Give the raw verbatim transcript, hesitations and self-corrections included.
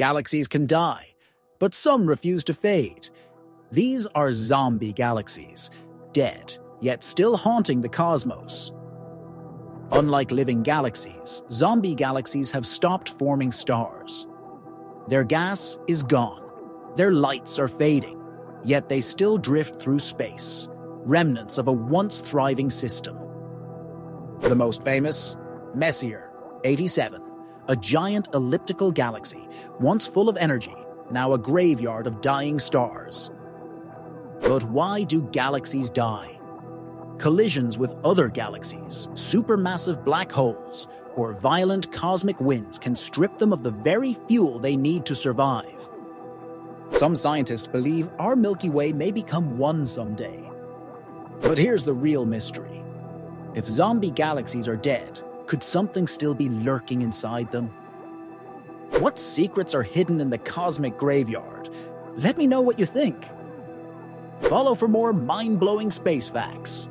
Galaxies can die, but some refuse to fade. These are zombie galaxies, dead, yet still haunting the cosmos. Unlike living galaxies, zombie galaxies have stopped forming stars. Their gas is gone, their lights are fading, yet they still drift through space, remnants of a once thriving system. The most famous, Messier eighty-seven, a giant elliptical galaxy, once full of energy, now a graveyard of dying stars. But why do galaxies die? Collisions with other galaxies, supermassive black holes, or violent cosmic winds can strip them of the very fuel they need to survive. Some scientists believe our Milky Way may become one someday. But here's the real mystery. If zombie galaxies are dead, could something still be lurking inside them? What secrets are hidden in the cosmic graveyard? Let me know what you think. Follow for more mind-blowing space facts.